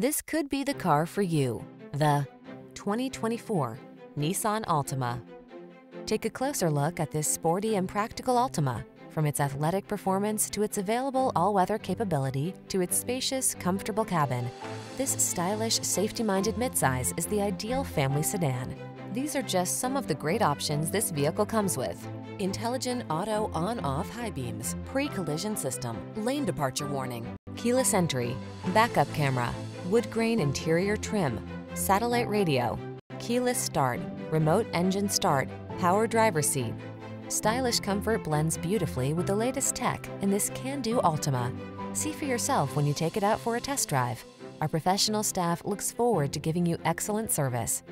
This could be the car for you. The 2024 Nissan Altima. Take a closer look at this sporty and practical Altima. From its athletic performance to its available all-weather capability to its spacious, comfortable cabin, this stylish, safety-minded midsize is the ideal family sedan. These are just some of the great options this vehicle comes with: intelligent auto on-off high beams, pre-collision system, lane departure warning, keyless entry, backup camera, wood grain interior trim, satellite radio, keyless start, remote engine start, power driver seat. Stylish comfort blends beautifully with the latest tech in this can-do Altima. See for yourself when you take it out for a test drive. Our professional staff looks forward to giving you excellent service.